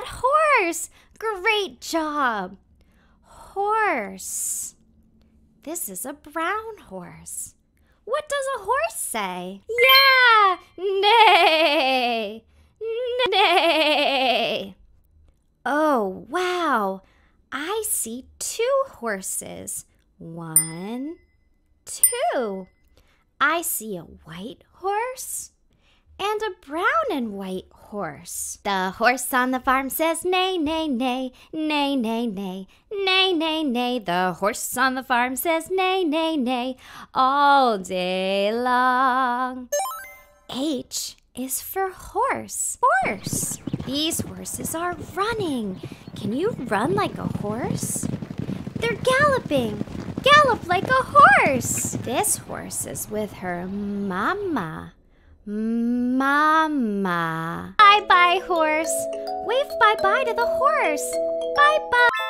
that horse. Great job. Horse. This is a brown horse. What does a horse say? Yeah! Neigh! Neigh! Oh, wow! I see two horses. One, two. I see a white horse and a brown and white horse. The horse on the farm says neigh, neigh, neigh, neigh, neigh, neigh, neigh, neigh, neigh. The horse on the farm says neigh, neigh, neigh all day long. H is for horse. Horse. These horses are running. Can you run like a horse? They're galloping. Gallop like a horse. This horse is with her mama. Mama. Bye-bye, horse. Wave bye-bye to the horse. Bye-bye.